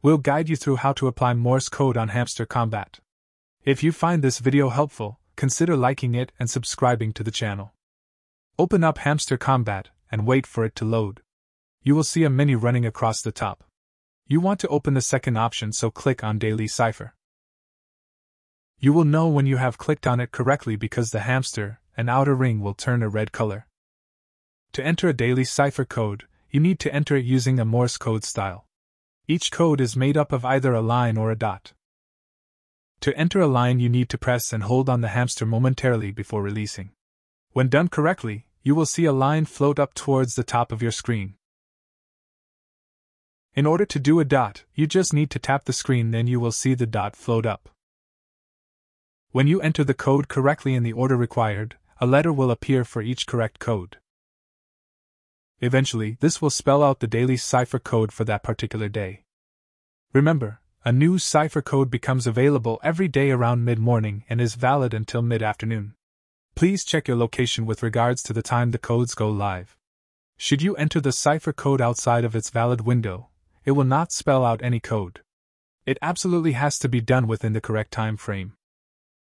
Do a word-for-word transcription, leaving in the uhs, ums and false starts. We'll guide you through how to apply Morse code on Hamster Kombat. If you find this video helpful, consider liking it and subscribing to the channel. Open up Hamster Kombat and wait for it to load. You will see a menu running across the top. You want to open the second option, so click on Daily Cipher. You will know when you have clicked on it correctly because the hamster and outer ring will turn a red color. To enter a daily cipher code, you need to enter it using a Morse code style. Each code is made up of either a line or a dot. To enter a line, you need to press and hold on the hamster momentarily before releasing. When done correctly, you will see a line float up towards the top of your screen. In order to do a dot, you just need to tap the screen, then you will see the dot float up. When you enter the code correctly in the order required, a letter will appear for each correct code. Eventually, this will spell out the daily cipher code for that particular day. Remember, a new cipher code becomes available every day around mid-morning and is valid until mid-afternoon. Please check your location with regards to the time the codes go live. Should you enter the cipher code outside of its valid window, it will not spell out any code. It absolutely has to be done within the correct time frame.